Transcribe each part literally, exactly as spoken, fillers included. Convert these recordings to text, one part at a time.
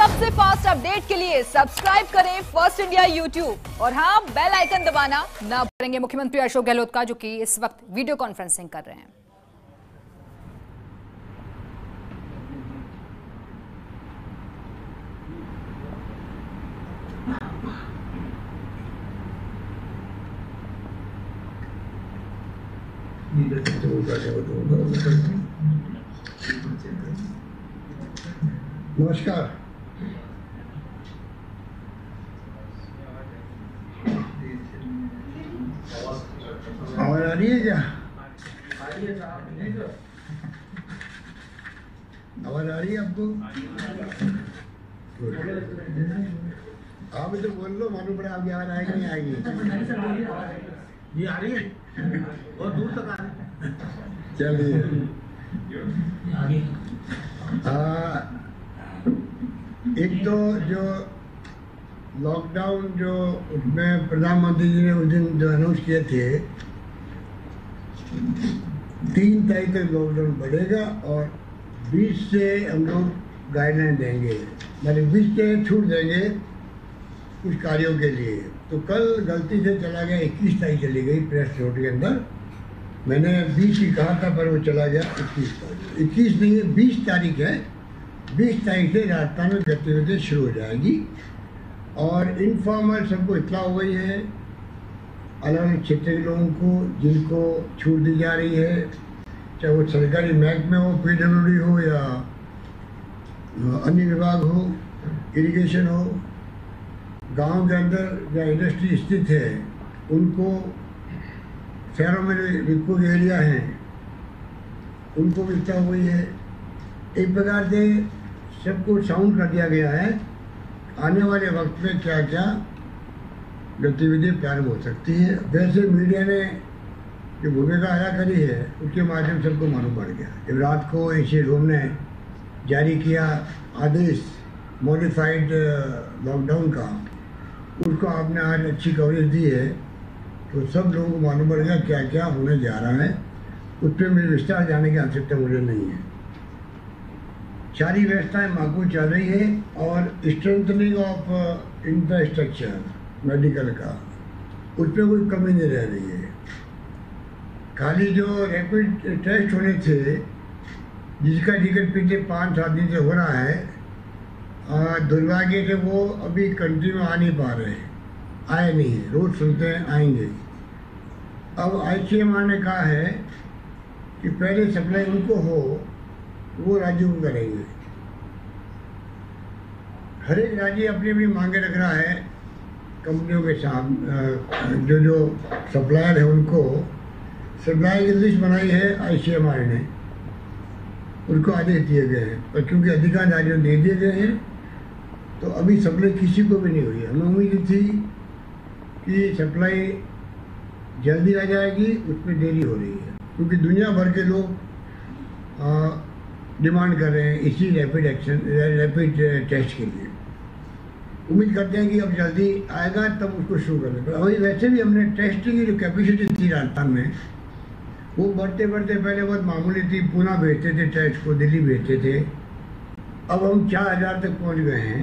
सबसे fast update के लिए सब्सक्राइब करें फर्स्ट इंडिया यूट्यूब और हाँ बेल आइकन दबाना ना भूलेंगे। मुख्यमंत्री अशोक गहलोत का जो कि इस वक्त वीडियो कॉन्फ्रेंसिंग कर रहे हैं। नमस्कार, आवाज आ रही है क्या? आवाज आ रही है आपको? आप तो बोल लो, मालूम पड़े आपकी आवाज आएगी नहीं आएगी। ये आ रही है बहुत दूर तक आ रही है। चलिए, एक तो जो लॉकडाउन जो उसमें प्रधानमंत्री जी ने उस दिन जो अनाउंस किए थे, तीन तारीख तक लॉकडाउन बढ़ेगा और बीस से हम लोग गाइडलाइन देंगे, यानी बीस से छूट देंगे कुछ कार्यों के लिए। तो कल गलती से चला गया, इक्कीस तारीख चली गई प्रेस नोट के अंदर। मैंने बीस ही कहा था पर वो चला गया इक्कीस तारीख। इक्कीस नहीं है, बीस तारीख है। बीस तारीख से राजस्थान में गतिविधि शुरू हो जाएगी और इनफॉर्मल सबको इतला हो गई है, अलग अलग क्षेत्र के लोगों को जिनको छूट दी जा रही है, चाहे वो सरकारी महकमे हो, पीडब्ल्यूडी हो या अन्य विभाग हो, इरिगेशन हो, गांव के अंदर या इंडस्ट्री स्थित है उनको, शहरों में रिकूड एरिया हैं उनको भी इतला हो गई है। एक प्रकार से सबको साउंड कर दिया गया है आने वाले वक्त में क्या क्या गतिविधि प्रारंभ हो सकती है। वैसे मीडिया ने जो भूमिका अदा करी है उसके माध्यम से सबको मालूम पड़ गया। जब रात को एसी रूम ने जारी किया आदेश मॉडिफाइड लॉकडाउन का, उसको आपने आज अच्छी कवरेज दी है तो सब लोगों को मालूम पड़ गया क्या क्या होने जा रहा है। उस पर मेरे विस्तार जाने की आवश्यकता मुझे नहीं है। सारी व्यवस्थाएं माकूल चल रही है और स्ट्रेंथनिंग ऑफ इंफ्रास्ट्रक्चर मेडिकल का उस पर कोई कमी नहीं रह रही है। खाली जो रैपिड टेस्ट होने थे जिसका जिक्र पिछले पाँच सात दिन से हो रहा है, दुर्भाग्य से वो अभी कंट्री में आ नहीं पा रहे, आए नहीं है। रोज सुनते हैं आएंगे। अब आई सी एम आर ने कहा है कि पहले सप्लाई उनको हो, वो राज्यों को करेंगे। हर एक राज्य अपनी अपनी मांगे रख रहा है कंपनियों के सामने, जो जो सप्लायर है उनको सप्लाई की लिस्ट बनाई है आई सी एम आर ने, उनको आदेश दिए गए हैं। पर क्योंकि अधिकांश राज्यों दे दिए गए हैं तो अभी सप्लाई किसी को भी नहीं हुई। हमें उम्मीद थी कि सप्लाई जल्दी आ जाएगी, उसमें देरी हो रही है क्योंकि दुनिया भर के लोग आ, डिमांड कर रहे हैं इसी रैपिड एक्शन रैपिड टेस्ट के लिए। उम्मीद करते हैं कि अब जल्दी आएगा तब उसको शुरू कर देंगे। अभी वैसे भी हमने टेस्टिंग की जो कैपेसिटी थी राजस्थान में वो बढ़ते बढ़ते पहले बहुत मामूली थी, पुणे भेजते थे टेस्ट को, दिल्ली भेजते थे, अब हम चार हज़ार तक पहुंच गए हैं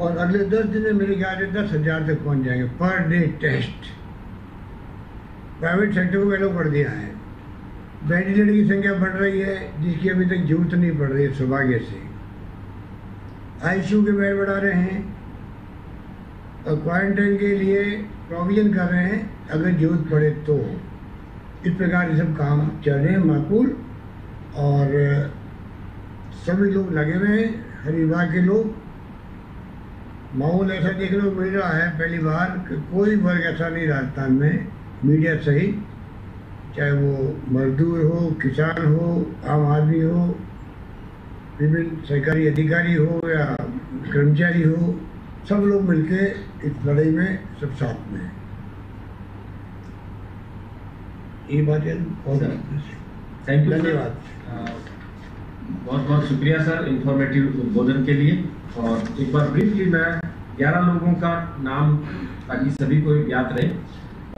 और अगले दस दिन में मेरे ख्याल से दस हज़ार तक पहुँच जाएंगे per day test. Private sector को पहले बढ़ दिया है। वेंटिलेटर की संख्या बढ़ रही है जिसकी अभी तक जरूरत नहीं पड़ रही है सौभाग्य से। आई सी यू के बेड बढ़ा रहे हैं और क्वारंटाइन के लिए प्रोविजन कर रहे हैं अगर जरूरत पड़े तो। इस प्रकार ये सब काम चल रहे हैं माकूल और सभी लोग लगे हुए हैं, हर विभाग के लोग। माहौल ऐसा देखने को मिल रहा है पहली बार कि कोई वर्ग ऐसा नहीं राजस्थान में, मीडिया सहित, चाहे वो मजदूर हो, किसान हो, आम आदमी हो, विभिन्न सरकारी अधिकारी हो या कर्मचारी हो, सब लोग मिलके इस लड़ाई में सब साथ में हैं। ये बात है। थैंक यू, धन्यवाद, बहुत बहुत शुक्रिया सर इंफॉर्मेटिव उद्बोधन के लिए। और एक बार ब्रीफली मैं ग्यारह लोगों का नाम ताकि सभी को याद रहे।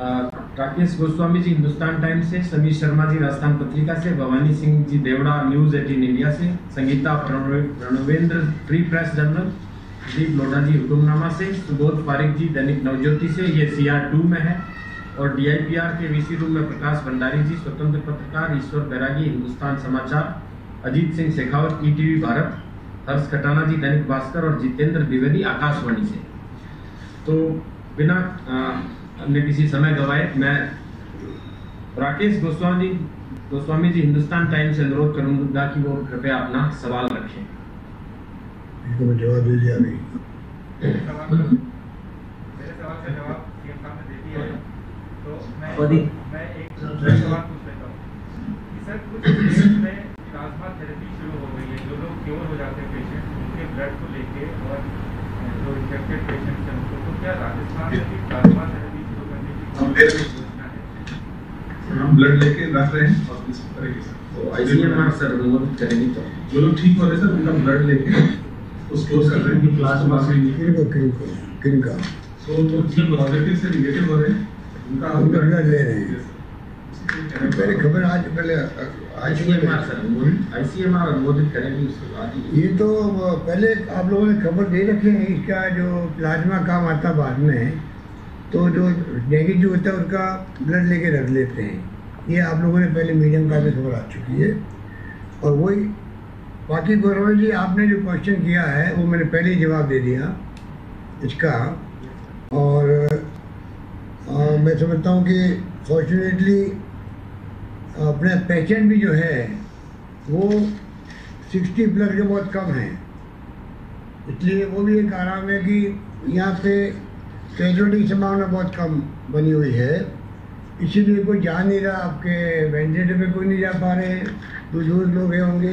राकेश गोस्वामी जी हिंदुस्तान टाइम्स से, समीर शर्मा जी राजस्थान पत्रिका से, भवानी सिंह जी देवड़ा न्यूज़ अठारह इंडिया से, Sangeeta Pranvendra free press journal, Pradeep Lodha ji Udyognama से, सुबोध पारिक जी दैनिक नवज्योति से, ये सी आर टू में है। और डी आई पी आर के वी सी रूम में प्रकाश भंडारी जी स्वतंत्र पत्रकार, ईश्वर Bairagi Hindustan Samachar, Ajit Singh Shekhawat E T V Bharat, Harsh Khatana ji Dainik Bhaskar और जितेंद्र द्विवेदी आकाशवाणी से। तो बिना हमने किसी समय गवाए मैं राकेश गोस्वामी गोस्वामी जी हिंदुस्तान टाइम्स से अनुरोध करूंगा कि वो कृपया अपना सवाल रखें। जवाब दीजिए। मेरे सवाल का जवाब सीएम साहब ने दे दिया है, तो मैं मैं एक सवाल पूछ लेता हूँ कि सर कुछ देश में प्लाज्मा थेरेपी शुरू हो गई है, जो लोग क्योर हो जाते हैं पेशेंट उनके ब्लड को लेके और जो इन्फेक्टेड पेशेंट हैं उनको, तो क्या राजस्थान में प्लाज्मा थेरेपी हम ब्लड लेके रख रहे हैं और इस तरीके से तो आईसीएमआर सर अनुमोदन करेगी, तो जो लोग ठीक हो रहे सर उनका ब्लड लेके उसको कर रहे हैं कि प्लाज्मा से निकलेगा किनका, सो तो जो पॉजिटिव से नेगेटिव हो रहे हैं उनका हम करना ले रहे हैं। मेरी खबर आज पहले आईसीएमआर सर आईसीएमआर अनुमोदन करेगी उसके बाद ये तो पहले आप लोगों ने खबर दे रखी है इसका जो प्लाज्मा काम आता बाद में तो जो नेगेटिव होता है उनका ब्लड लेके रख लेते हैं, ये आप लोगों ने पहले मीडियम का भी खबर आ चुकी है। और वही बाकी गौरव जी आपने जो क्वेश्चन किया है वो मैंने पहले ही जवाब दे दिया इसका, और आ, मैं समझता हूँ कि फॉर्चुनेटली अपना पेशेंट भी जो है वो सिक्सटी प्लस के बहुत कम है, इसलिए वो भी एक आराम है कि यहाँ से कैजुअलिटी की संभावना बहुत कम बनी हुई है, इसीलिए कोई जा नहीं रहा, आपके वेंटिलेटर पे कोई नहीं जा पा रहे, बुजुर्ग लोग हैं होंगे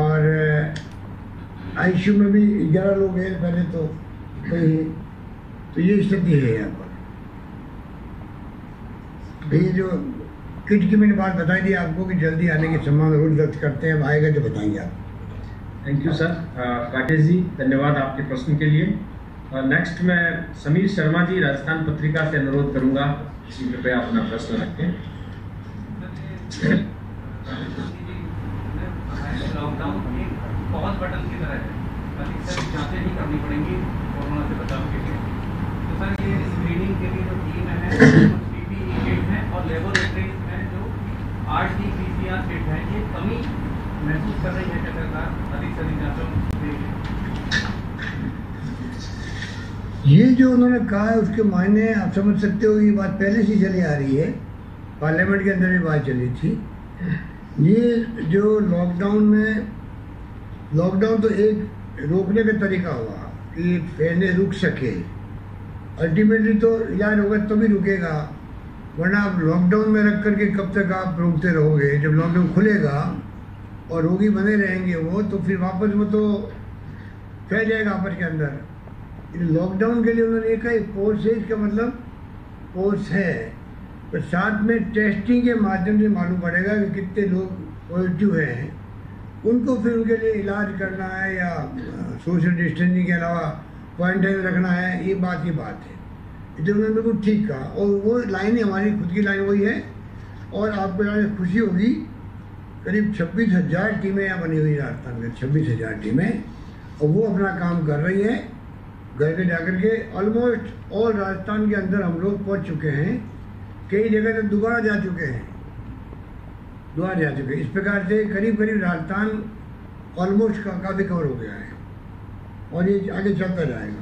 और आईसीयू में भी ग्यारह लोग हैं पहले तो कोई, तो ये स्थिति है यहाँ पर। ये जो किट की मैंने बात बता दी आपको कि जल्दी आने की संभावना जरूर व्यक्त करते हैं, अब आएगा तो बताएंगे आप। Thank you sir Rakesh ji, धन्यवाद आपके प्रश्न के लिए। नेक्स्ट मैं समीर शर्मा जी राजस्थान पत्रिका से अनुरोध करूंगा कि कृपया अपना प्रश्न रखें। लॉकडाउन एक पॉज बटन की तरह है, सर जांचें ही करनी पड़ेंगी कोरोना से बचाव के लिए, तो सर ये स्क्रीनिंग के लिए जो टीम है पीपीई किट है और लेबोरेटरीज हैं जो आरटी पीसीआर किट है, ये कमी महसूस कर रही है क्या सरकार अधिक से अधिक? ये जो उन्होंने कहा है उसके मायने आप समझ सकते हो, ये बात पहले से चली आ रही है, पार्लियामेंट के अंदर भी बात चली थी। ये जो लॉकडाउन में लॉकडाउन तो एक रोकने का तरीका हुआ कि फैलने रुक सके, अल्टीमेटली तो यार होगा तभी तो रुकेगा, वरना आप लॉकडाउन में रख करके कब तक आप रोकते रहोगे, जब लॉकडाउन खुलेगा और रोगी बने रहेंगे वो तो फिर वापस वो तो फैल जाएगा आपस के अंदर। लॉकडाउन के लिए उन्होंने कहा एक कोर्स है, इसका मतलब कोर्स है पर साथ में टेस्टिंग के माध्यम से मालूम पड़ेगा कि कितने लोग पॉजिटिव हैं, उनको फिर उनके लिए इलाज करना है या सोशल डिस्टेंसिंग के अलावा क्वारंटाइन रखना है, ये बात ही बात है। इसलिए उन्होंने बिल्कुल ठीक कहा और वो लाइन हमारी खुद की लाइन वही है, और आपको लाइन खुशी होगी करीब छब्बीस हज़ार टीमें यहाँ बनी हुई राजस्थान में, छब्बीस हज़ार टीमें और वो अपना काम कर रही है, घर पे जाकर के ऑलमोस्ट ऑल राजस्थान के अंदर हम लोग पहुँच चुके हैं, कई जगह तक दोबारा जा चुके हैं दोबारा जा चुके हैं इस प्रकार से करीब करीब राजस्थान ऑलमोस्ट का काफ़ी कवर हो गया है और ये आगे चलता जाएगा।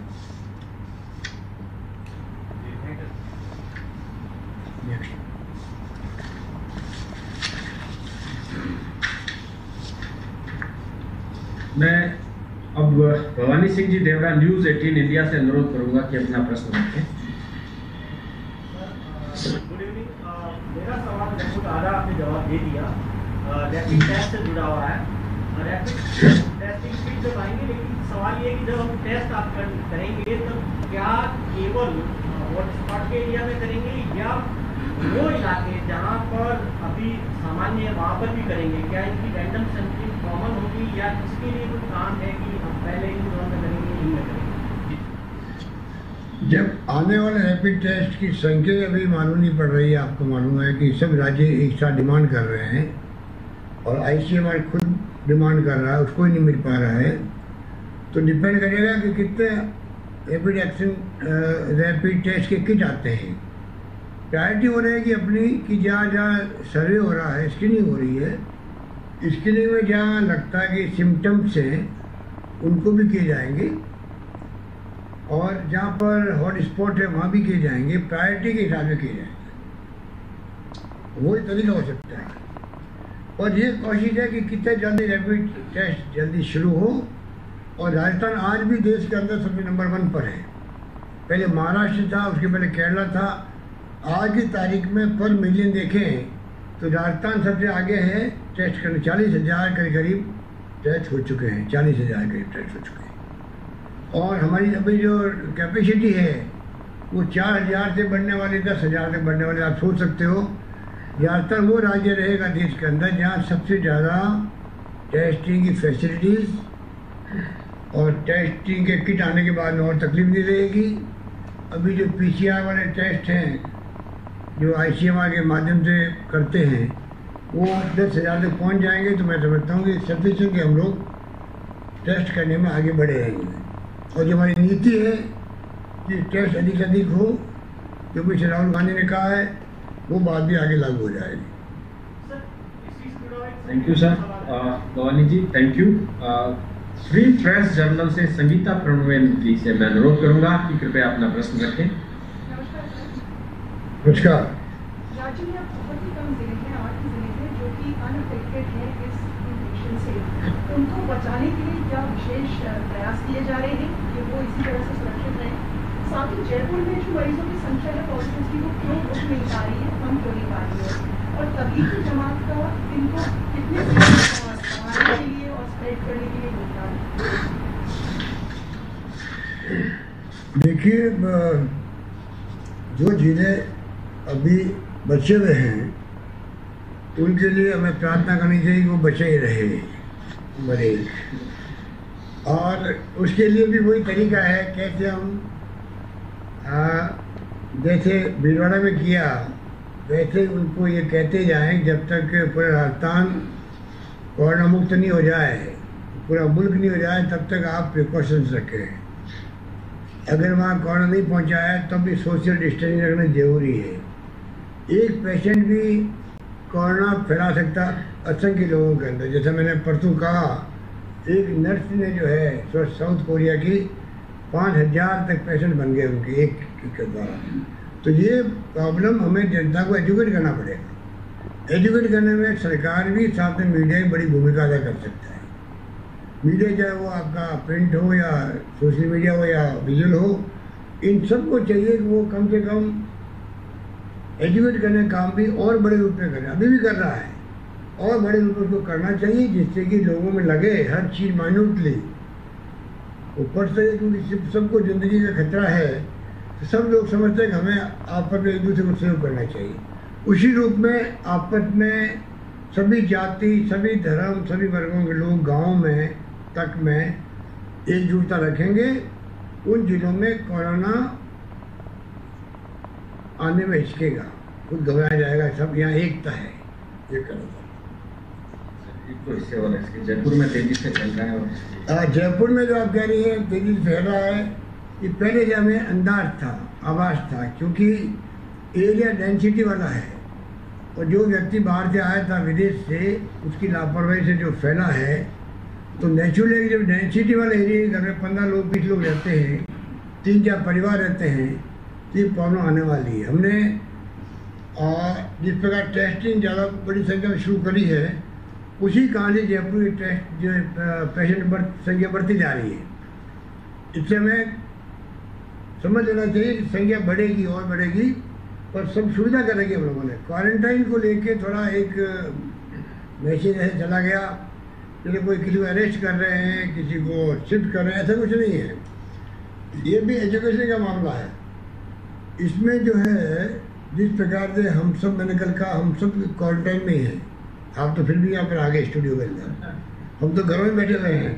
मैं अब भवानी सिंह जी देवरा न्यूज़ अठारह इंडिया से अनुरोध करूंगा कि अपना प्रश्न रखें। गुड इवनिंग, मेरा सवाल बहुत आधा आपने जवाब दे दिया, रैपिड टेस्ट से जुड़ा हुआ है, रैपिड टेस्टिंग किट जब आएंगे, लेकिन सवाल ये कि जब हम टेस्ट आप करेंगे तब क्या केवल हॉटस्पॉट के एरिया में करेंगे या वो इलाके जहाँ पर अभी सामान्य वहाँ पर भी करेंगे, क्या इसकी रैंडम सैंपलिंग कॉमन होगी या इसके लिए कुछ काम है कि हम पहले ही करेंगे, करेंगे? जब आने वाले रैपिड टेस्ट की संख्या अभी मालूम नहीं पड़ रही है, आपको मालूम है कि सब राज्य एक साथ डिमांड कर रहे हैं और आई सी एम आर खुद डिमांड कर रहा है, उसको ही नहीं मिल पा रहा है। तो डिपेंड करेगा कि कितने रैपिड एक्शन रैपिड टेस्ट के किट आते हैं। प्रायोरिटी हो रही है कि अपनी कि जहाँ जहाँ सर्वे हो रहा है, स्क्रीनिंग हो रही है, स्क्रीनिंग में जहाँ लगता है कि सिम्टम्स हैं उनको भी किए जाएंगे और जहाँ पर हॉट स्पॉट है वहाँ भी किए जाएंगे, प्रायोरिटी के हिसाब से किए जाएंगे। वही तरीका हो सकता है और ये कोशिश है कि कितने जल्दी रैपिड टेस्ट जल्दी शुरू हो। और राजस्थान आज भी देश के अंदर सबसे नंबर वन पर है। पहले महाराष्ट्र था, उसके पहले केरला था। आज की तारीख में पर मिलियन देखें तो राजस्थान सबसे आगे है टेस्ट करने। चालीस हज़ार के करीब टेस्ट हो चुके हैं, चालीस हज़ार के करीब टेस्ट हो चुके हैं। और हमारी अभी जो कैपेसिटी है वो चार हज़ार से बढ़ने वाली, दस हज़ार तक बढ़ने वाली। आप सोच सकते हो राजस्थान वो राज्य रहेगा देश के अंदर जहाँ सबसे ज़्यादा टेस्टिंग की फैसिलिटीज़ और टेस्टिंग के किट आने के बाद में और तकलीफ नहीं रहेगी। अभी जो पी सी आर वाले टेस्ट हैं जो आई सी एम आर के माध्यम से करते हैं वो दस हज़ार तक पहुँच जाएंगे। तो मैं समझता हूँ कि सफिशिएंट के हम लोग टेस्ट करने में आगे बढ़े रहेंगे। और जो हमारी नीति है कि टेस्ट अधिक से अधिक हो, जो कुछ राहुल गांधी ने कहा है वो बात भी आगे लागू हो जाएगी। Thank you sir. Bhawani ji thank you. Free press journal से संगीता प्रणवेंद्र जी से मैं अनुरोध करूंगा कि कृपया अपना प्रश्न रखें। नमस्कार। राज्य में बहुत ही कम जिले हैं, आठ जिले हैं जो कि अनअफेक्टेड हैं इस इन्फेक्शन से। उनको बचाने के लिए क्या विशेष प्रयास किए जा रहे हैं कि वो इसी तरह से सुरक्षित रहें? साथ ही जयपुर में जो मरीजों की संख्या है पॉजिटिव की वो क्यों उठ नहीं पा रही है, कम क्यों नहीं पा रही है? और तबलीगी जमात का इनको कितने संभालने के लिए और स्प्रेड करने के लिए? देखिए, जो जिले अभी बचे हुए हैं उनके लिए हमें प्रार्थना करनी चाहिए कि वो बचे ही रहे मरीज। और उसके लिए भी वही तरीका है कैसे हम आ, जैसे भीलवाड़ा में किया वैसे उनको ये कहते जाएं जब तक पूरा राजस्थान कोरोना मुक्त नहीं हो जाए, पूरा मुल्क नहीं हो जाए, तब तक आप प्रिकॉशंस रखें। अगर वहाँ कोरोना नहीं पहुँचा है तब भी सोशल डिस्टेंसिंग रखना जरूरी है। एक पेशेंट भी कोरोना फैला सकता असंख्य लोगों के अंदर। जैसे मैंने परसों कहा, एक नर्स ने जो है साउथ कोरिया की पाँच हज़ार तक पेशेंट बन गए उनके एक के द्वारा। तो ये प्रॉब्लम हमें जनता को एजुकेट करना पड़ेगा। एजुकेट करने में सरकार भी, साथ में मीडिया भी बड़ी भूमिका अदा कर सकता है। मीडिया चाहे वो आपका प्रिंट हो या सोशल मीडिया हो या विजुअल हो, इन सबको चाहिए कि वो कम से कम एजुकेट करने काम भी और बड़े रूप में करें। अभी भी कर रहा है और बड़े रूप में उसको करना चाहिए जिससे कि लोगों में लगे हर चीज़ माइन्यूटली ऊपर से, क्योंकि सबको ज़िंदगी का खतरा है। तो सब लोग समझते हैं कि हमें आपस में एक दूसरे को सहयोग करना चाहिए। उसी रूप में आपस में सभी जाति, सभी धर्म, सभी वर्गों के लोग गाँव में तक में एकजुटता रखेंगे, उन जिलों में कोरोना आने में हिचकेगा, कुछ घबराया जाएगा। सब यहाँ एकता है, ये करो। जयपुर में तेजी से फैल रहा है। जयपुर में जो आप कह रही हैं तेजी से फैल रहा है, ये पहले जो हमें अंदाज था, आवाज़ था, क्योंकि एरिया डेंसिटी वाला है और जो व्यक्ति बाहर से आया था विदेश से, उसकी लापरवाही से जो फैला है। तो नेचुरली जब डेंसिटी वाले एरिया घर में पंद्रह लोग बीस लोग रहते हैं, तीन चार परिवार रहते हैं, तो ये प्रॉब्लम आने वाली है। हमने जिस प्रकार टेस्टिंग ज़्यादा बड़ी संख्या में शुरू करी है, उसी कारण से जयपुर की टेस्ट जो पेशेंट बढ़ संख्या बढ़ती जा रही है। इससे हमें समझ लेना चाहिए कि संख्या बढ़ेगी और बढ़ेगी, पर सब सुविधा करेंगे हम लोगों ने। क्वारंटाइन को लेके थोड़ा एक मैसेज ऐसे चला गया जैसे कोई किसी को अरेस्ट कर रहे हैं, किसी को शिफ्ट कर रहे हैं, ऐसा कुछ नहीं है। ये भी एजुकेशन का मामला है। इसमें जो है जिस प्रकार से हम सब, मैंने कल कहा हम सब क्वारंटाइन में ही हैं। आप तो फिर भी यहाँ पर आ गए स्टूडियो के अंदर, हम तो घरों में बैठे हुए हैं।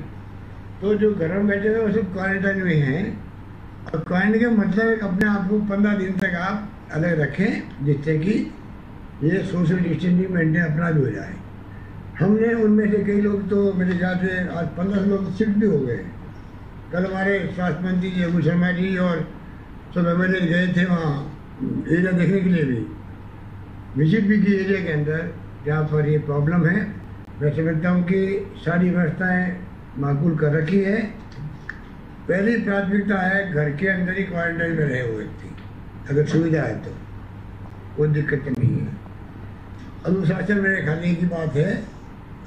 तो जो घरों में बैठे हुए हैं वो सब क्वारंटाइन में हैं। क्वारंटाइन के मतलब अपने आप को पंद्रह दिन तक आप अलग रखें, जिससे कि ये सोशल डिस्टेंसिंग मेंटेन अपना भी हो जाए। हमने उनमें से कई लोग तो मेरे ख्याल से आज पंद्रह लोग शिफ्ट भी हो गए। कल हमारे स्वास्थ्य मंत्री जी अजू शर्मा जी और सब एम एल ए गए थे वहाँ एरिया देखने के लिए, भी विजिट भी की एरिया के अंदर जहाँ पर ये प्रॉब्लम है। मैं समझता हूँ कि सारी व्यवस्थाएँ माकूल कर रखी है। पहली प्राथमिकता है घर के अंदर ही क्वारंटाइन में रहे हुए थी, अगर सुविधा है तो कोई दिक्कत नहीं है। अनुशासन मेरे खाने की बात है,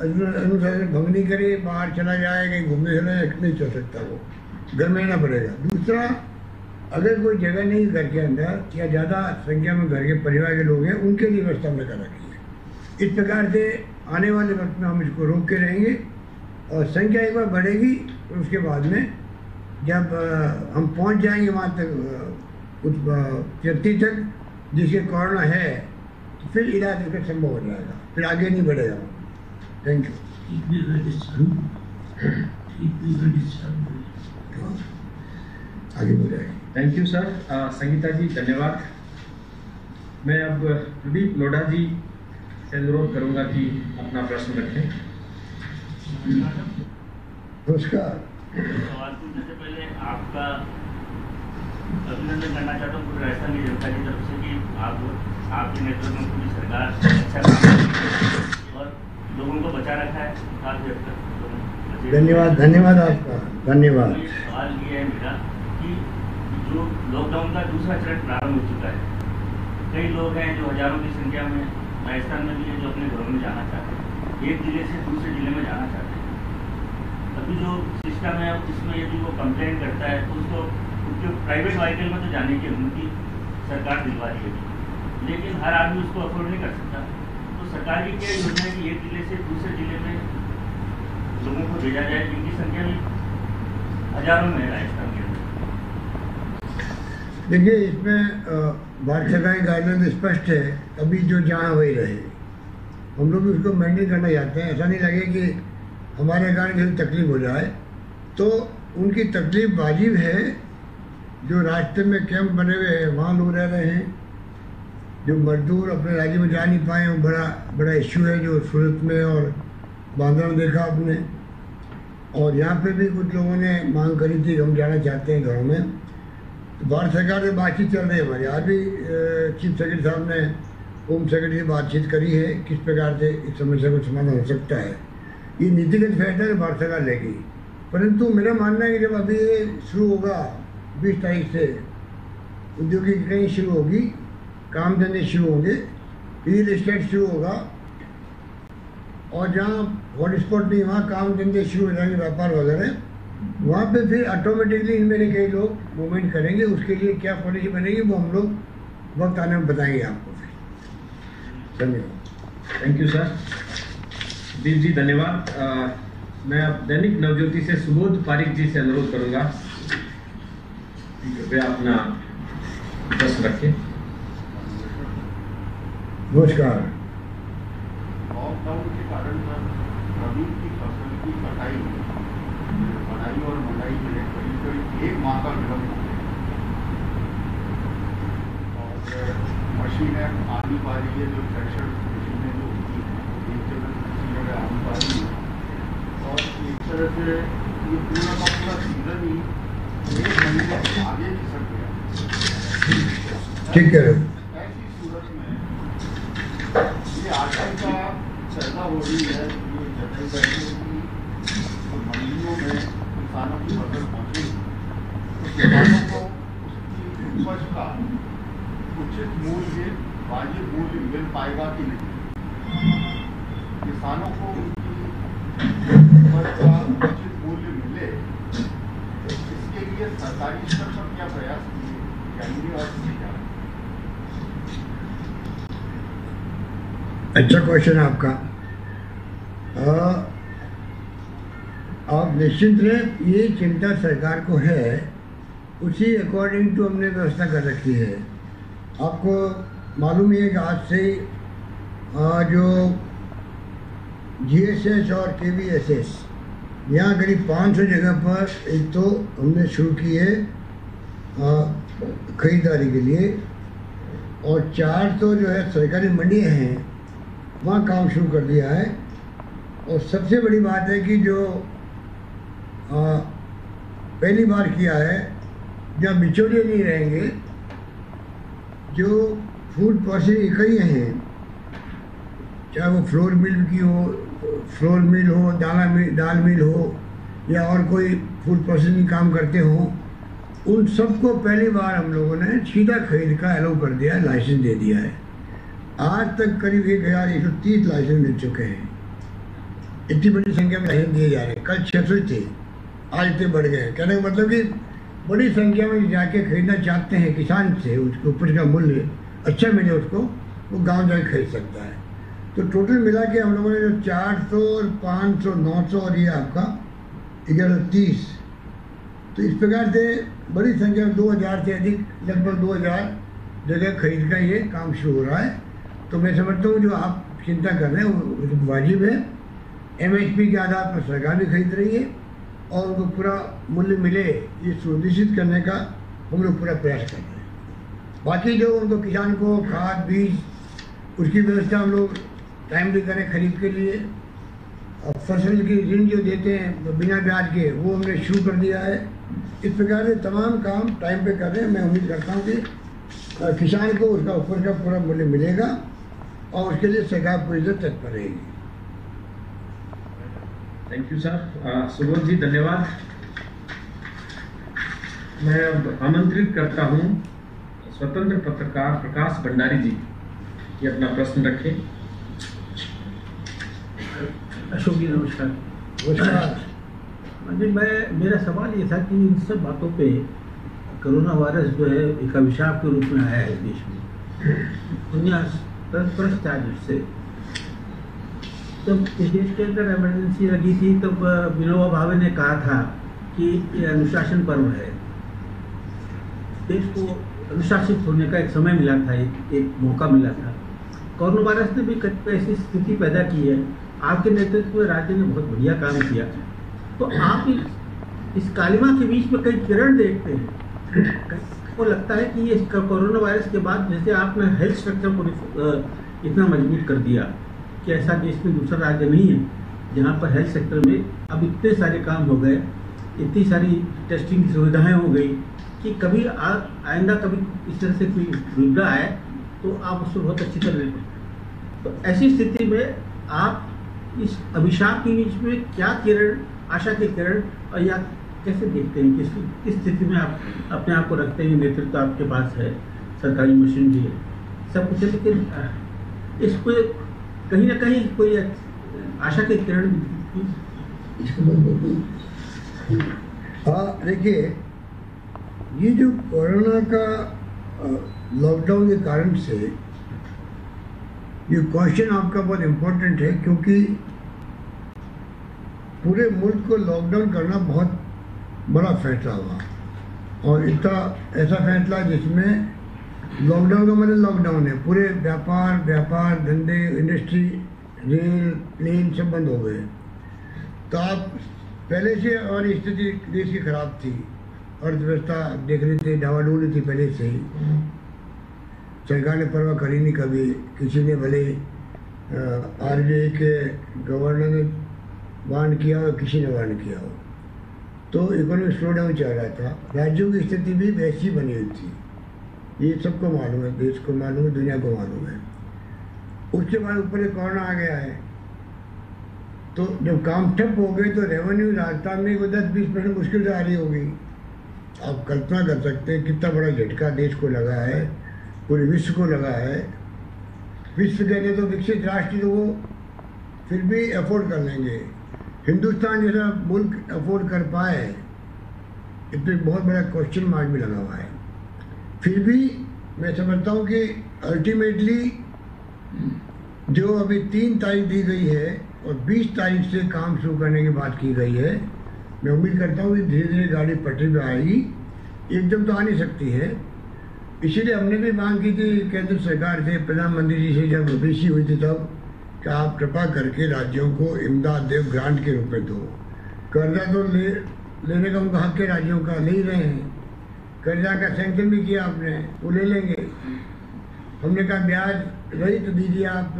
अनुशासन भंग नहीं करे, बाहर चला जाए, कहीं घूमने चला जाए, नहीं चल सकता, वो घर में रहना पड़ेगा। दूसरा, अगर कोई जगह नहीं घर के अंदर या ज़्यादा संख्या में घर के परिवार के लोग हैं, उनके लिए व्यवस्था हमने कर रखी है। इस प्रकार से आने वाले वक्त में हम इसको रोक के रहेंगे और संख्या एक बार बढ़ेगी तो उसके बाद में जब हम पहुंच जाएंगे वहाँ तक उस व्यक्ति तक जिसके कोरोना है, तो फिर इलाज उसका संभव हो जाएगा, फिर आगे नहीं बढ़ेगा। थैंक यू, आगे बढ़ेगा। Thank you sir. Sangeeta ji धन्यवाद। मैं अब प्रदीप लोढ़ा जी से अनुरोध करूँगा कि अपना प्रश्न रखें। नमस्कार, सवाल पूछने से पहले आपका अभिनंदन करना चाहता हूँ पूरी राजस्थान की जनता की तरफ से कि आप आपके नेतृत्व में पूरी सरकार अच्छा काम और लोगों को बचा रखा है काफी हद तक। धन्यवाद, धन्यवाद आपका, धन्यवाद। सवाल ये है मेरा कि जो लॉकडाउन का दूसरा चरण प्रारंभ हो चुका है, कई लोग हैं जो हजारों की संख्या में राजस्थान में भी है जो अपने घरों में जाना चाहते हैं, एक जिले से दूसरे जिले में जाना चाहते हैं। अभी जो सिस्टम है उसमें यदि वो कंप्लेंट करता है तो उसको उसके प्राइवेट व्हीकल में तो जाने की अनुमति सरकार दिलवा रही है, लेकिन हर आदमी उसको अफोर्ड नहीं कर सकता। तो सरकार की क्या योजना है कि एक जिले से दूसरे जिले में लोगों को भेजा जाए जिनकी संख्या में हजारों में है राजस्थान के अंदर? देखिए, इसमें भारत सरकार की गाइडलाइन स्पष्ट है, अभी जो जहाँ वही रहे। हम लोग भी उसको मेंटेन करना चाहते हैं, ऐसा नहीं लगे कि हमारे कारण यदि तकलीफ हो जाए तो उनकी तकलीफ वाजिब है। जो रास्ते में कैंप बने हुए हैं वहाँ लोग रह रहे हैं, जो मजदूर अपने राज्य में जा नहीं पाए, वो बड़ा बड़ा इश्यू है जो सूरत में और बांद्रा में देखा आपने, और यहाँ पे भी कुछ लोगों ने मांग करी थी हम जाना चाहते हैं घरों में। तो भारत सरकार से बातचीत चल रही है हमारी, आज भी चीफ सेक्रेटरी साहब ने होम सेक्रेटरी से बातचीत करी है किस प्रकार से इस समस्या का समाधान हो सकता है। ये नीतिगत फैसला तो भारत सरकार लेगी, परंतु मेरा मानना है कि जब अभी ये शुरू होगा बीस तारीख से उद्योग की कहीं शुरू होगी, काम धंधे शुरू होंगे, रियल इस्टेट शुरू होगा, और जहाँ हॉटस्पॉट नहीं वहाँ काम धंधे शुरू हो जाएंगे, व्यापार वगैरह, वहाँ पे फिर ऑटोमेटिकली इनमें से कई लोग मूवमेंट करेंगे। उसके लिए क्या पॉलिसी बनेगी वो हम लोग वक्त आने में बताएंगे आपको। फिर धन्यवाद। Thank you sir. Deep ji धन्यवाद। मैं अब दैनिक नवज्योति से सुबोध पारिक जी से अनुरोध करूंगा वे अपना प्रश्न रखें। नमस्कार। लॉकडाउन के कारण रबी की फसल की कटाई बढ़ाई और मंडाई में करीब करीब एक माह का विलम्ब हो गया और मशीनें आनी पा रही है, जो ट्रैक्टर मशीनें जो होती हैं एक जगह आने पा रही है, और एक तरह से ये पूरा का पूरा सीजन ही एक महीने आगे खिसक गया। ठीक है, ऐसी सूरत में ये आशंका पैदा हो रही है जो जताई जा रही है कि मंडियों में किसानों की फसल पहुँचेगी तो किसानों को उसकी उपज का उचित मूल्य वाजिब मूल्य मिल पाएगा कि नहीं, किसानों को उनकी उचित मूल्य मिले, इसके लिए सरकारी स्तर पर क्या प्रयास किए जाएंगे और किए जा रहे हैं? अच्छा क्वेश्चन है आपका। आ, आप निश्चिंत रहें, ये चिंता सरकार को है, उसी अकॉर्डिंग टू हमने व्यवस्था कर रखी है। आपको मालूम ही है कि आज से आ, जो जी एस एस और के वी एस एस यहाँ करीब पाँच सौ जगह पर एक तो हमने शुरू की है खरीदारी के लिए, और चार सौ जो है सरकारी मंडियाँ हैं वहाँ काम शुरू कर दिया है। और सबसे बड़ी बात है कि जो आ, पहली बार किया है, जहाँ बिचौलिए नहीं रहेंगे, जो फूड प्रोसेसिंग इकाइयाँ हैं, चाहे वो फ्लोर मिल की हो, फ्लोर मिल हो, दाना मिल, दाल मिल हो, या और कोई फूड प्रोसेसिंग काम करते हों, उन सबको पहली बार हम लोगों ने सीधा खरीद का अलाउ कर दिया है, लाइसेंस दे दिया है। आज तक करीब एक हज़ार एक सौ तीस लाइसेंस मिल चुके हैं। इतनी बड़ी संख्या में लाइसेंस दिए जा रहे हैं। कल छः सौ थे, आज इतने बढ़ गए। कहने का मतलब कि बड़ी संख्या में जाके खरीदना चाहते हैं किसान से, उसके ऊपर का मूल्य अच्छा मिले उसको, वो गाँव जाकर खरीद सकता है। तो टोटल मिला के हम लोगों ने जो चार सौ और पाँच सौ नौ सौ और ये आपका ग्यारह सौ तीस, तो इस प्रकार से बड़ी संख्या में दो हज़ार से अधिक, लगभग दो हज़ार जगह खरीद का ये काम शुरू हो रहा है। तो मैं समझता हूँ जो आप चिंता कर रहे हैं वो वाजिब है। एमएसपी के आधार पर सरकार भी खरीद रही है और उनको पूरा मूल्य मिले ये सुनिश्चित करने का हम लोग पूरा प्रयास कर रहे हैं। बाकी जो उनको किसान को खाद बीज उसकी व्यवस्था हम लोग टाइम भी करें खरीद के लिए, और फसल की ऋण जो देते हैं तो बिना ब्याज के वो हमने शुरू कर दिया है। इस प्रकार से तमाम काम टाइम पे कर रहे हैं। मैं उम्मीद करता हूँ कि किसान को उसका ऊपर का पूरा मूल्य मिलेगा और उसके लिए सरकार पूरी तरह तत्पर रहेगी। Thank you sir. Subodh ji धन्यवाद। मैं आमंत्रित करता हूँ स्वतंत्र पत्रकार प्रकाश भंडारी जी की अपना प्रश्न रखें। अशोक जी नमस्कार। नमस्कार जी। मैं मेरा सवाल ये था कि इन सब बातों पे कोरोना वायरस जो है एक अभिशाप के रूप में आया है देश में दुनिया परस्पर से। जब देश के अंदर एमरजेंसी लगी थी तब विनोबा भावे ने कहा था कि ये अनुशासन पर्व है, देश को अनुशासित होने का एक समय मिला था, एक, एक मौका मिला था। कोरोना वायरस ने भी ऐसी स्थिति पैदा की है। आपके नेतृत्व में राज्य ने बहुत बढ़िया काम किया। तो आप इस कालिमा के बीच में कई किरण देखते हैं, आपको लगता है कि ये कोरोना वायरस के बाद जैसे आपने हेल्थ स्ट्रक्चर को इतना मजबूत कर दिया कि ऐसा देश में दूसरा राज्य नहीं है जहाँ पर हेल्थ सेक्टर में अब इतने सारे काम हो गए, इतनी सारी टेस्टिंग की सुविधाएँ हो गई कि कभी आप आइंदा कभी इस तरह से कोई दुविधा आए तो आप उसको बहुत अच्छी तरह लेते। तो ऐसी स्थिति में आप इस अभिशाप के बीच में क्या किरण, आशा के किरण, और या कैसे देखते हैं, किस किस स्थिति में आप अपने आप को रखते हैं? नेतृत्व तो आपके पास है, सरकारी मशीन भी है, सब कुछ है, लेकिन इस पर कहीं ना कहीं कोई आशा के किरण। हाँ देखिए, ये जो कोरोना का लॉकडाउन के कारण से ये क्वेश्चन आपका बहुत इम्पोर्टेंट है, क्योंकि पूरे मुल्क को लॉकडाउन करना बहुत बड़ा फैसला हुआ, और इतना ऐसा फैसला जिसमें लॉकडाउन का मतलब लॉकडाउन है, पूरे व्यापार व्यापार धंधे, इंडस्ट्री, रेल, प्लेन सब बंद हो गए। तो आप पहले से और स्थिति देश की खराब थी, अर्थव्यवस्था देख रहे थे डावाडोल थी पहले से ही, सरकार ने परवाह करी नहीं कभी किसी ने। भले आरबीआई के गवर्नर ने वार्न किया हो, किसी ने वार्न किया हो, तो इकोनॉमिक स्लो डाउन चल रहा था। राज्यों की स्थिति भी वैसी बनी हुई थी, ये सबको मालूम है, देश को मालूम है, दुनिया को मालूम है। उसके बाद ऊपर कोरोना आ गया है, तो जब काम ठप हो गए तो रेवेन्यू राजस्थान में कोई दस बीस परसेंट मुश्किल से आ रही होगी। आप कल्पना कर सकते हैं कितना बड़ा झटका देश को लगा है, पूरे विश्व को लगा है। विश्व कहने तो विकसित राष्ट्र तो वो फिर भी अफोर्ड कर लेंगे, हिंदुस्तान जैसा मुल्क अफोर्ड कर पाए इसमें बहुत बड़ा क्वेश्चन मार्क भी लगा हुआ है। फिर भी मैं समझता हूँ कि अल्टीमेटली जो अभी तीन तारीख दी गई है और बीस तारीख से काम शुरू करने की बात की गई है, मैं उम्मीद करता हूँ कि धीरे धीरे गाड़ी पटरी पर आएगी, एकदम तो आ नहीं सकती है। इसीलिए हमने भी मांग की थी केंद्र सरकार से, प्रधानमंत्री जी से, जब रुपेशी हुई थी तब, कि आप कृपा करके राज्यों को इमदाद देव ग्रांट के रूप में दो। कर्जा तो ले लेने का उनका हक है, राज्यों का ले ही रहे हैं, कर्जा का सैंक्शन भी किया आपने, वो ले लेंगे। हमने कहा ब्याज रहित तो दीजिए, आप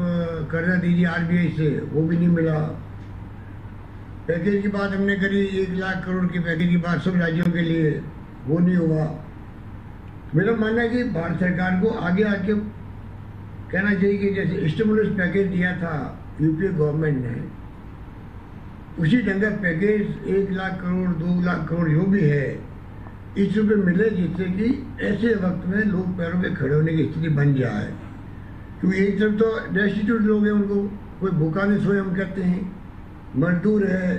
कर्जा दीजिए आरबीआई से, वो भी नहीं मिला। पैकेज की बात हमने करी, एक लाख करोड़ के पैकेज की बात सब राज्यों के लिए, वो नहीं हुआ। मेरा मानना है कि भारत सरकार को आगे आके कहना चाहिए कि जैसे स्टिमुलस पैकेज दिया था यूपीए गवर्नमेंट ने, उसी ढंग का पैकेज एक लाख करोड़ दो लाख करोड़ जो भी है इस रूप में मिले, जिससे कि ऐसे वक्त में लोग पैरों पे खड़े होने की स्थिति बन जाए। क्योंकि एक तरफ तो डेस्टिट्यूट लोग हैं, उनको कोई भूखा नहीं सोए हम कहते हैं, मजदूर है,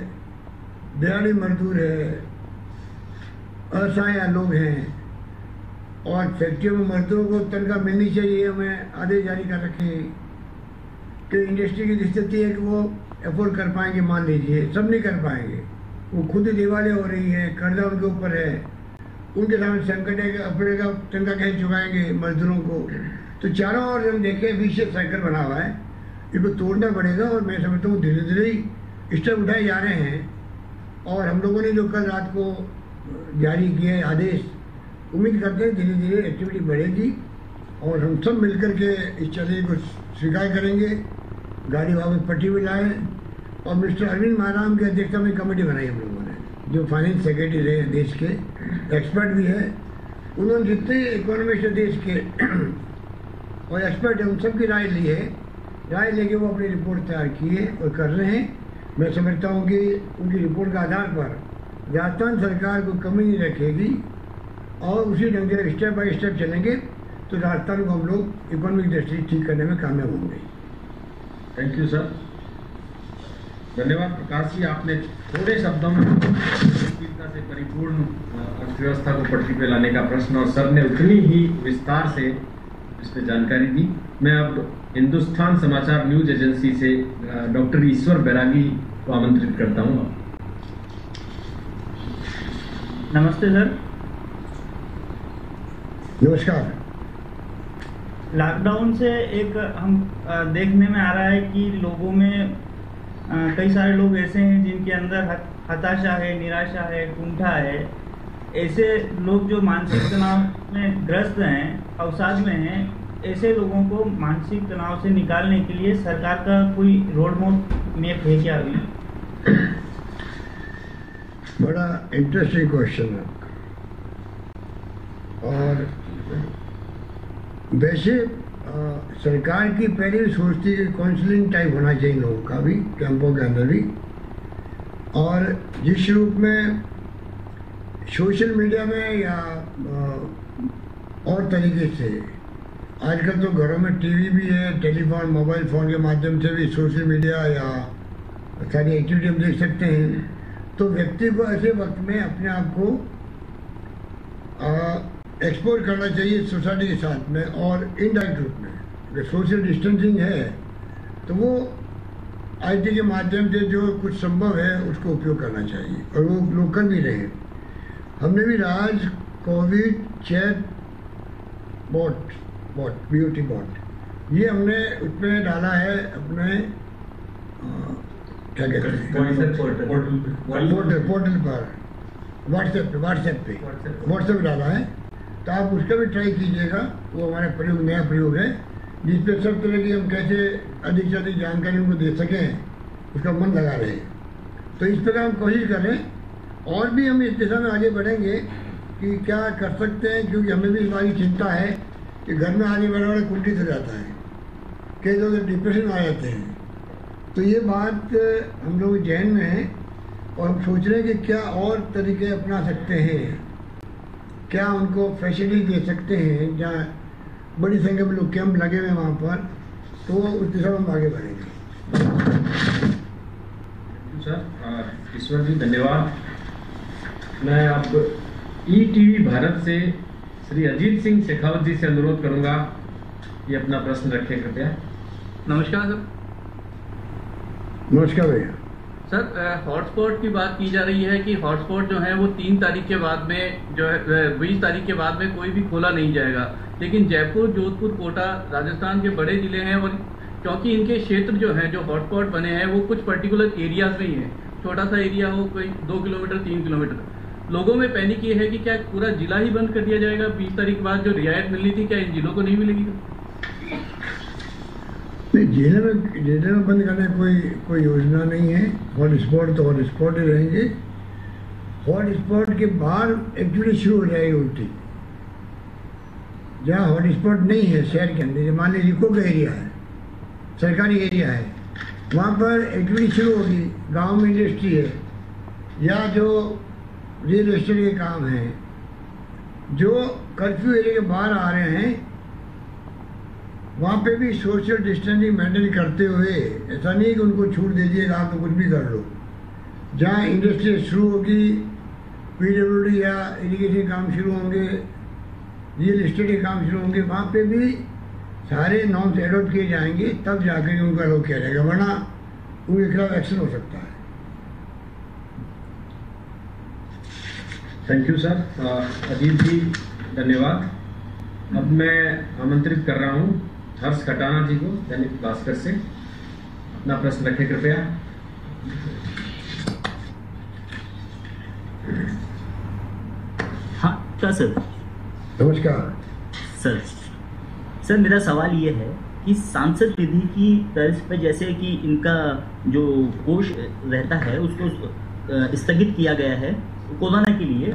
दिहाड़ी मजदूर है, असहाय लोग हैं, और फैक्ट्रियों में मजदूरों को तनख्वाह मिलनी चाहिए। हमें आदेश जारी कर रखे कि इंडस्ट्री की स्थिति है कि वो अफोर्ड कर पाएंगे, मान लीजिए सब नहीं कर पाएंगे, वो खुद दिवाले हो रही है, कर्जा उनके ऊपर है, उनके सामने संकट है कि अपने का तनख्वाह कैसे चुकाएंगे मजदूरों को। तो चारों ओर हम देखें विशेष साइकिल बना हुआ है, इनको तोड़ना पड़ेगा। और मैं समझता हूँ धीरे धीरे ही स्टेप उठाए जा रहे हैं, और हम लोगों ने जो कल रात को जारी किए आदेश, उम्मीद करते हैं धीरे धीरे एक्टिविटी बढ़ेगी और हम सब मिलकर के इस चैलेंज को स्वीकार करेंगे, गाड़ी वापस पट्टी में लाएँ। और मिस्टर अरविंद महाराम की अध्यक्षता में कमेटी बनाई हम लोगों ने, जो फाइनेंस सेक्रेटरी रहे हैं देश के, एक्सपर्ट भी है, उन्होंने जितने इकोनॉमिस्ट देश के और एक्सपर्ट हैं उन सब की राय ली है, राय लेके वो अपनी रिपोर्ट तैयार की है और कर रहे हैं। मैं समझता हूँ कि उनकी रिपोर्ट के आधार पर राजस्थान सरकार को कमी नहीं रखेगी और उसी ढंग से स्टेप बाय स्टेप चलेंगे तो राजस्थान को हम लोग इकोनॉमिक दृष्टि ठीक करने में कामयाब होंगे। थैंक यू सर, धन्यवाद प्रकाश जी। आपने थोड़े शब्दों में गंभीरता से परिपूर्ण अर्थव्यवस्था को पटरी पर लाने का प्रश्न और सर ने उतनी ही विस्तार से इसमें जानकारी दी। मैं अब हिंदुस्तान समाचार न्यूज एजेंसी से डॉक्टर ईश्वर बैरागी को आमंत्रित करता हूँ। नमस्ते सर। नमस्कार। लॉकडाउन से एक हम देखने में आ रहा है कि लोगों में कई सारे लोग ऐसे हैं जिनके अंदर हताशा है, निराशा है, कुंठा है। ऐसे लोग जो मानसिक तनाव में ग्रस्त हैं, अवसाद में हैं, ऐसे लोगों को मानसिक तनाव से निकालने के लिए सरकार का कोई रोड मैप है क्या अभी? बड़ा इंटरेस्टिंग क्वेश्चन है। और वैसे आ, सरकार की पहले भी सोचती है कि काउंसलिंग टाइप होना चाहिए लोगों का भी, कैंपों के अंदर भी। और जिस रूप में सोशल मीडिया में या आ, और तरीके से आजकल तो घरों में टीवी भी है, टेलीफोन मोबाइल फ़ोन के माध्यम से भी सोशल मीडिया या सारी एक्टिविटी हम देख सकते हैं, तो व्यक्ति को ऐसे वक्त में अपने आप को एक्सप्लोर करना चाहिए सोसाइटी के साथ में और इनडायरेक्ट रूप में। अगर सोशल डिस्टेंसिंग है तो वो आईटी के माध्यम से जो कुछ संभव है उसको उपयोग करना चाहिए और वो लोग कर भी रहे हैं। हमने भी Raj Covid chat bot bot B O T bot ये हमने उसमें डाला है अपने क्या कहते हैं पोर्टल पोर्टल पर, व्हाट्सएप पे व्हाट्सएप पे व्हाट्सएप डाला है, तो आप उसका भी ट्राई कीजिएगा। वो हमारा प्रयोग नया प्रयोग है जिसपे सब तरह की हम कैसे अधिक से अधिक जानकारी उनको दे सकें, उसका मन लगा रहे हैं। तो इस पर हम कोशिश कर रहे हैं और भी हम इस दिशा में आगे बढ़ेंगे कि क्या कर सकते हैं, क्योंकि हमें भी हमारी चिंता है कि घर में आने वाला बड़ा कुंठित हो जाता है, कई लोग डिप्रेशन आ जाते हैं। तो ये बात हम लोग जहन में है और हम सोच रहे हैं कि क्या और तरीके अपना सकते हैं, क्या उनको फैसिलिटी दे सकते हैं, जहाँ बड़ी संख्या में लोग कैंप लगे हुए हैं वहाँ पर, तो उस दिशा में हम आगे बढ़ेंगे। सर ईश्वर जी धन्यवाद। मैं आप ईटीवी भारत से श्री अजीत सिंह शेखावत जी से अनुरोध करूँगा ये अपना प्रश्न रखें कृपया। नमस्कार सर। नमस्कार भैया। सर हॉटस्पॉट की बात की जा रही है कि हॉटस्पॉट जो है वो तीन तारीख के बाद में जो है बीस तारीख के बाद में कोई भी खोला नहीं जाएगा, लेकिन जयपुर, जोधपुर, कोटा राजस्थान के बड़े ज़िले हैं और क्योंकि इनके क्षेत्र जो हैं जो हॉटस्पॉट बने हैं वो कुछ पर्टिकुलर एरियाज में ही हैं, छोटा सा एरिया हो कोई दो किलोमीटर तीन किलोमीटर, लोगों में पैनिक ये है कि क्या पूरा जिला ही बंद कर दिया जाएगा? बीस तारीख बाद जो रियायत मिलनी थी क्या इन जिलों को नहीं मिलेगी? नहीं, जिले में जिले में बंद करने कोई कोई योजना नहीं है। हॉट स्पॉट तो हॉट स्पॉट ही रहेंगे। हॉट स्पॉट के बाहर एक्टिविटी शुरू हो जाएगी उल्टी, जहाँ हॉट स्पॉट नहीं है शहर के अंदर। मान लीजिए इको का एरिया है, सरकारी एरिया है, वहाँ पर एक्टिविटी शुरू होगी। गांव में इंडस्ट्री है या जो रियल एस्टेट के काम हैं, जो कर्फ्यू एरिया के बाहर आ रहे हैं, वहाँ पे भी सोशल डिस्टेंसिंग मेंटेन करते हुए, ऐसा नहीं कि उनको छूट दे दीजिएगा आप तो कुछ भी कर लो। जहाँ इंडस्ट्री शुरू होगी, पीडब्ल्यूडी या इरीगेशन काम शुरू होंगे, रियल इस्टेट के काम शुरू होंगे, वहाँ पे भी सारे नॉर्म्स एडोप्ट किए जाएंगे, तब जाकर उनको अलाउ किया जाएगा, वरना उनके खिलाफ एक्शन हो सकता है। Thank you sir. Ajit ji धन्यवाद। अब मैं आमंत्रित कर रहा हूँ हर्ष खटाना जी को दैनिक भास्कर से। अपना प्रश्न रखें कृपया। हाँ क्या सर, नमस्कार सर। सर मेरा सवाल ये है कि सांसद निधि की तर्ज पर जैसे कि इनका जो कोष रहता है उसको स्थगित किया गया है कोरोना के लिए,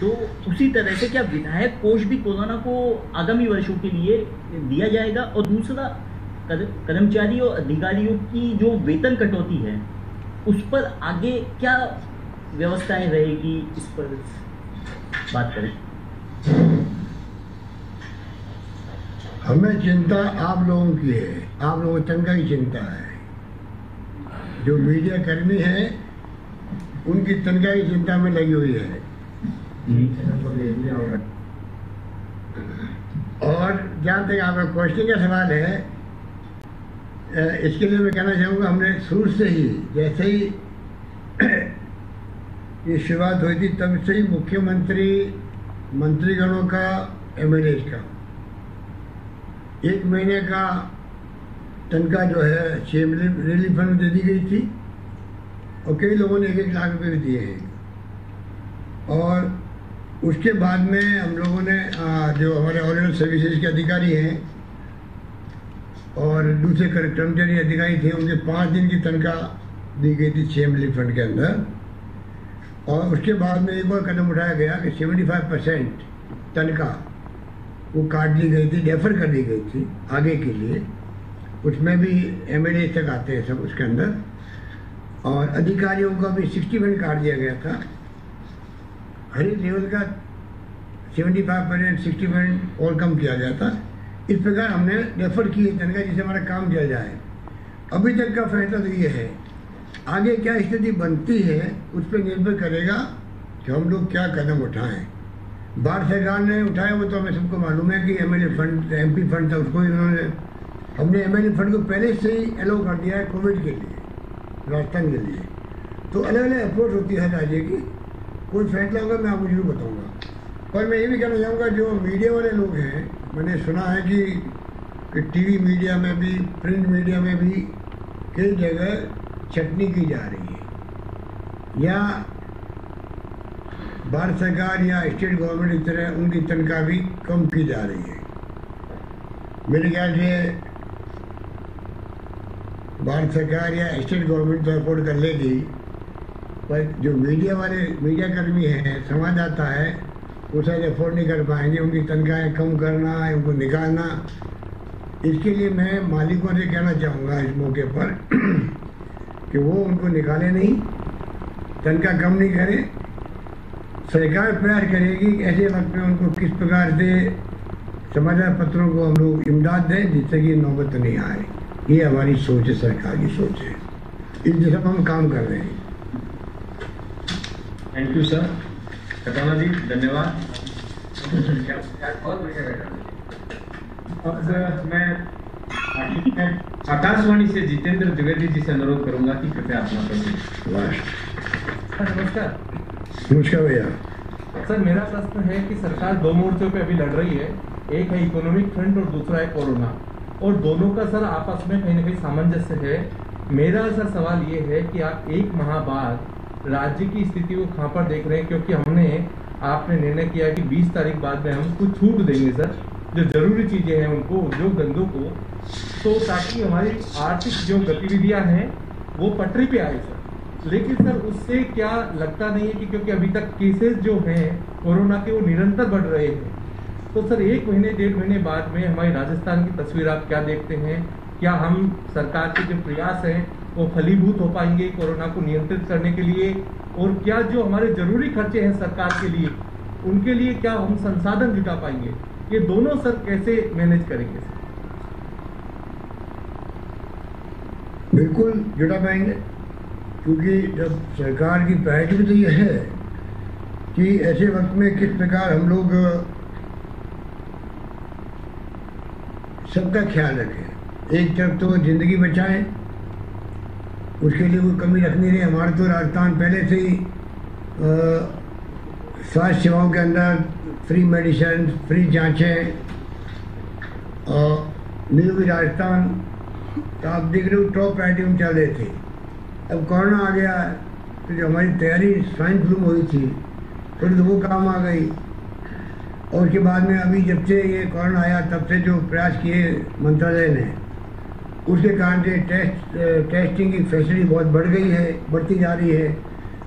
तो उसी तरह से क्या विधायक कोष भी कोरोना को आगामी वर्षों के लिए दिया जाएगा? और दूसरा, कर्मचारी और अधिकारियों की जो वेतन कटौती है उस पर आगे क्या व्यवस्थाएं रहेगी, इस पर बात करें। हमें चिंता आप लोगों की है, आप लोगों को तंगा की चिंता है। जो मीडिया कर्मी है उनकी तनख्वाह की चिंता में लगी हुई है। और जहाँ तक आपका क्वेश्चन का सवाल है, इसके लिए मैं कहना चाहूँगा, हमने शुरू से ही, जैसे ही ये शुरुआत हुई थी तब से ही मुख्यमंत्री, मंत्रीगणों का, एमएलए का एक महीने का तनख्वाह जो है सीएम रिलीफ फंड दे दी गई थी, और कई लोगों ने एक एक लाख रुपये भी दिए हैं। और उसके बाद में हम लोगों ने जो हमारे ऑनलाइन सर्विसेज के अधिकारी हैं और दूसरे कर्मचारी अधिकारी थे, उनके पाँच दिन की तनख्वाह दी गई थी सीएम रिलीफ फंड के अंदर। और उसके बाद में एक और कदम उठाया गया कि सेवेंटी फाइव परसेंट तनख्वाह वो काट ली गई थी, डेफर कर दी गई थी आगे के लिए। उसमें भी एमएलए तक आते हैं सब उसके अंदर। और अधिकारियों का भी सिक्सटी परसेंट काट दिया गया था, हर एक लेवल का seventy five percent sixty percent और कम किया गया था। इस प्रकार हमने डेफर किए तनख्वाह जिससे हमारा काम किया जाए। अभी तक का फैसला तो ये है, आगे क्या स्थिति बनती है उस पर निर्भर करेगा कि हम लोग क्या कदम उठाएँ। भारत सरकार ने उठाया वो तो हमें सबको मालूम है कि एमएलए फंड, एमपी फंड था, उसको इन्होंने, हमने एमएलए फंड को पहले से ही अलाउ कर दिया है कोविड के लिए, राजस्थान के लिए। तो अलग अलग अप्रोच होती है राज्य की, कोई फैसला होगा मैं आपको जरूर बताऊंगा। पर मैं ये भी कहना चाहूँगा, जो मीडिया वाले लोग हैं, मैंने सुना है कि, कि टीवी मीडिया में भी, प्रिंट मीडिया में भी कई जगह छटनी की जा रही है, या भारत सरकार या स्टेट गवर्नमेंट की तरह उनकी तनख्वाह भी कम की जा रही है। मेरे ख्याल से भारत सरकार या स्टेट गवर्नमेंट तो अफोर्ड कर लेगी, पर जो मीडिया वाले, मीडिया कर्मी हैं, समाज आता है, वो शायद अफोर्ड नहीं कर पाएंगे। उनकी तनख्वाहें कम करना, उनको निकालना, इसके लिए मैं मालिकों से कहना चाहूँगा इस मौके पर कि वो उनको निकालें नहीं, तनख्वाह कम नहीं करें। सरकार प्रयास करेगी कि ऐसे वक्त में उनको किस प्रकार से समाचार पत्रों को हम लोग इमदाद दें जिससे कि नौबत नहीं आए। ये हमारी सोच है, सरकार की सोच है, इस दिशा में हम काम कर रहे हैं। Thank you sir. Khatana ji धन्यवाद। अब मैं आकाशवाणी से जितेंद्र द्विवेदी जी से अनुरोध करूंगा कि कृपया अपना प्रश्न। नमस्कार। नमस्कार भैया। सर मेरा प्रश्न है कि सरकार दो मोर्चों पे अभी लड़ रही है, एक है इकोनॉमिक फ्रंट और दूसरा है कोरोना, और दोनों का सर आपस में कहीं ना कहीं सामंजस्य है। मेरा सर सवाल ये है कि आप एक माह बाद राज्य की स्थिति को कहाँ पर देख रहे हैं, क्योंकि हमने आपने निर्णय किया कि बीस तारीख बाद में हम कुछ छूट देंगे सर, जो जरूरी चीजें हैं उनको, उद्योग धंधों को, तो ताकि हमारी आर्थिक जो गतिविधियां हैं वो पटरी पे आए सर। लेकिन सर उससे क्या लगता नहीं है कि क्योंकि अभी तक केसेस जो हैं कोरोना के वो निरंतर बढ़ रहे हैं, तो सर एक महीने डेढ़ महीने बाद में हमारी राजस्थान की तस्वीर आप क्या देखते हैं? क्या हम सरकार के जो प्रयास हैं वो फलीभूत हो पाएंगे कोरोना को नियंत्रित करने के लिए? और क्या जो हमारे जरूरी खर्चे हैं सरकार के लिए, उनके लिए क्या हम संसाधन जुटा पाएंगे? ये दोनों सर कैसे मैनेज करेंगे सर? बिल्कुल जुटा पाएंगे, क्योंकि जब सरकार की प्रायोरिटी तो ये है कि ऐसे वक्त में किस प्रकार हम लोग सबका ख्याल रखें। एक तरफ तो जिंदगी बचाएं, उसके लिए कोई कमी रखनी नहीं। हमारे तो राजस्थान पहले से ही स्वास्थ्य सेवाओं के अंदर फ्री मेडिसिन, फ्री जांचें, न्यू राजस्थान तो आप देख रहे हो टॉप प्रायोरिटी में चल रहे थे। अब कोरोना आ गया तो जो हमारी तैयारी स्वाइन फ्लू में हुई थी थोड़ी तो वो काम आ गई, और उसके बाद में अभी जब से ये कोरोना आया तब से जो प्रयास किए मंत्रालय ने, उसके कारण से टेस्ट टेस्टिंग की फैसिलिटी बहुत बढ़ गई है, बढ़ती जा रही है।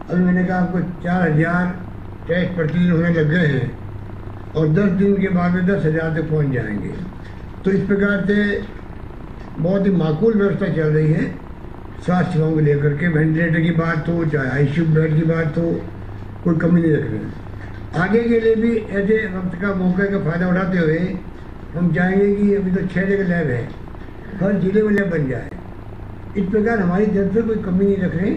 अभी मैंने कहा आपको चार हज़ार टेस्ट प्रतिदिन होने लग गए हैं और दस दिन के बाद में दस हज़ार तक पहुँच जाएंगे। तो इस प्रकार से बहुत ही माकूल व्यवस्था चल रही है स्वास्थ्य सेवाओं को लेकर के, वेंटिलेटर की बात हो चाहे आई सी यू बेड की बात हो, कोई कमी नहीं रख रहे। आगे के लिए भी ऐसे वक्त का मौके का फ़ायदा उठाते हुए हम चाहेंगे कि अभी तो छः जगह लैब है, हर जिले में लैब बन जाए। इस प्रकार हमारी तरफ से कोई कमी नहीं रख रही,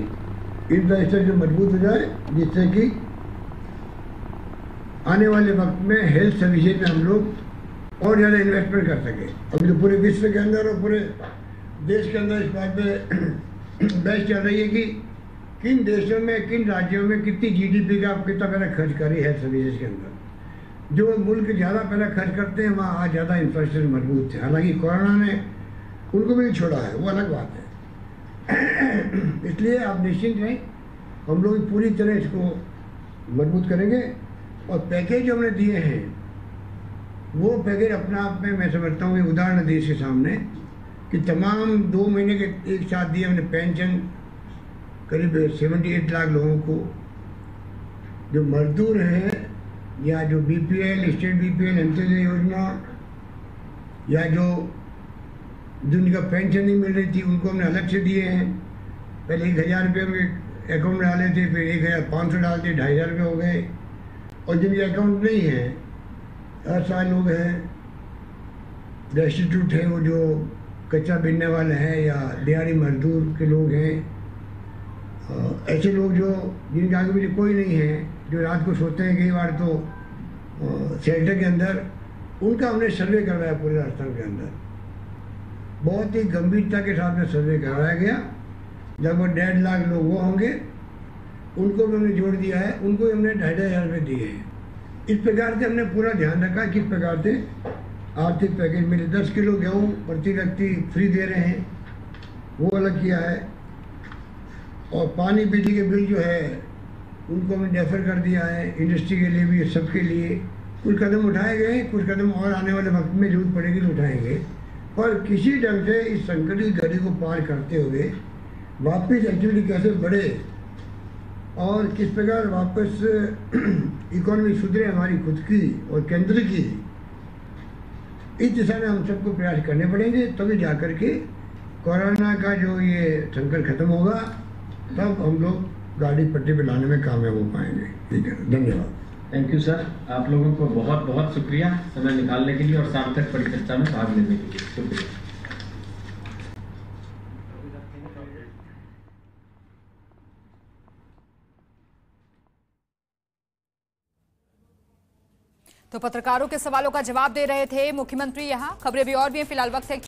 इंफ्रास्ट्रक्चर मजबूत हो जाए जिससे कि आने वाले वक्त में हेल्थ सर्विसेज में हम लोग और ज़्यादा इन्वेस्टमेंट कर सकें। अभी तो पूरे विश्व के अंदर और पूरे देश के अंदर इस बात में बहस चल रही है कि किन देशों में, किन राज्यों में कितनी जीडीपी का आप कितना पैसा खर्च करें हेल्थ सर्विसेज के अंदर। जो मुल्क ज़्यादा पैसा खर्च करते हैं वहाँ आज ज़्यादा इंफ्रास्ट्रक्चर मजबूत है। हालाँकि कोरोना ने उनको भी नहीं छोड़ा है, वो अलग बात है। इसलिए आप निश्चिंत रहें, हम लोग पूरी तरह इसको मजबूत करेंगे। और पैकेज जो हमने दिए हैं वो पैकेज अपने आप में मैं समझता हूँ कि उदाहरण देश के सामने कि तमाम दो महीने के एक साथ दिए हमने। पेंशन करीब सेवेंटी एट लाख लोगों को, जो मजदूर हैं या जो B P L, state B P L Antyodaya योजना या जो जिनका पेंशन नहीं मिल रही थी उनको हमने अलग से दिए हैं। पहले एक हज़ार रुपये हमने अकाउंट में डाले थे, फिर एक हज़ार पाँच सौ डालते, ढाई हज़ार रुपये हो गए। और जिनके अकाउंट नहीं है, असहाय लोग हैं, रेस्टिट्यूट है, वो जो कच्चा बीनने वाले हैं या दिहाड़ी मजदूर के लोग हैं, ऐसे लोग जो जिनके आगे पीछे कोई नहीं है, जो रात को सोते हैं कई बार तो शेल्टर के अंदर, उनका हमने सर्वे करवाया पूरे राजस्थान के अंदर। बहुत ही गंभीरता के साथ में सर्वे करवाया गया, लगभग डेढ़ लाख लोग वो होंगे, उनको भी हमने जोड़ दिया है, उनको भी हमने ढाई ढाई हज़ार रुपये दिए हैं। इस प्रकार से हमने पूरा ध्यान रखा किस प्रकार से आर्थिक पैकेज मिले। दस किलो गेहूँ प्रति व्यक्ति फ्री दे रहे हैं, वो अलग किया है। और पानी बिजली के बिल जो है उनको हमने डेफर कर दिया है, इंडस्ट्री के लिए भी, सबके लिए। कुछ कदम उठाए गए, कुछ कदम और आने वाले वक्त में जरूरत पड़ेगी तो उठाएंगे, पर किसी ढंग से इस संकट की घड़ी को पार करते हुए वापस एक्टिविटी कैसे बढ़े और किस प्रकार वापस इकोनॉमी सुधरे हमारी खुद की और केंद्र की, इस दिशा में हम सबको प्रयास करने पड़ेंगे। तभी जा कर के कोरोना का जो ये संकट खत्म होगा, तब हम लोग गाड़ी पटरी पर लाने में कामयाब हो पाएंगे। ठीक है, धन्यवाद। थैंक यू सर, आप लोगों को बहुत बहुत शुक्रिया समय निकालने के लिए और सार्थक परिचर्चा में भाग लेने के लिए शुक्रिया। तो पत्रकारों के सवालों का जवाब दे रहे थे मुख्यमंत्री। यहाँ खबरें भी और भी हैं, फिलहाल वक्त है।